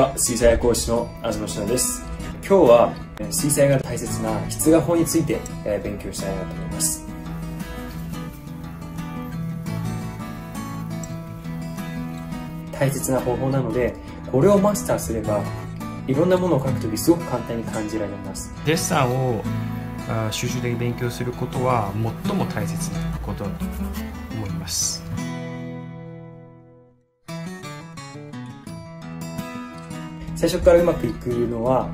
は、水彩画講師の安野です。今日は水彩画の大切な筆画法について勉強したいなと思います。大切な方法なので、これをマスターすればいろんなものを描くときすごく簡単に感じられます。デッサンを集中的に勉強することは最も大切なことだと思います。最初からうまくいくのは、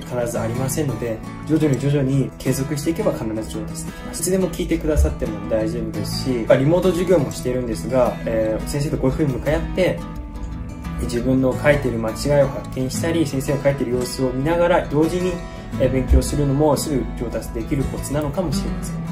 必ずありませんので、徐々に継続していけば必ず上達できます。いつでも聞いてくださっても大丈夫ですし、リモート授業もしているんですが、先生とこういうふうに向かい合って自分の書いてる間違いを発見したり、先生が書いてる様子を見ながら同時に勉強するのもすぐ上達できるコツなのかもしれません。